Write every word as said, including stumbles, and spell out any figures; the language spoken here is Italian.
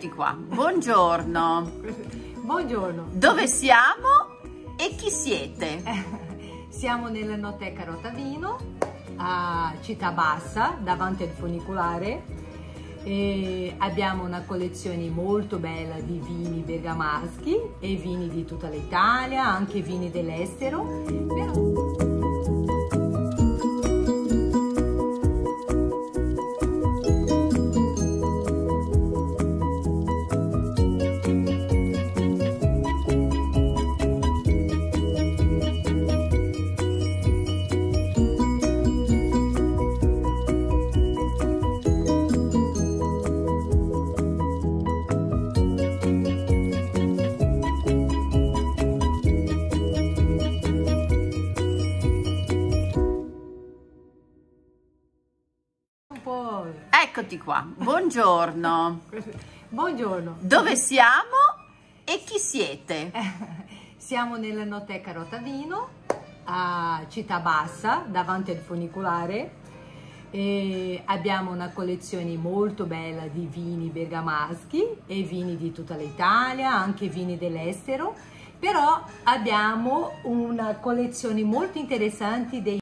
Eccoti qua, buongiorno. Buongiorno. Dove siamo e chi siete? Siamo nell'Enoteca Rotta Vino a Città Bassa, davanti al funicolare, e abbiamo una collezione molto bella di vini bergamaschi e vini di tutta l'Italia, anche vini dell'estero. Però... Eccoti qua, buongiorno. Buongiorno. Dove siamo e chi siete? Siamo nell'Enoteca Rotta Vino a Città Bassa, davanti al funicolare, e abbiamo una collezione molto bella di vini bergamaschi e vini di tutta l'Italia, anche vini dell'estero, però abbiamo una collezione molto interessante dei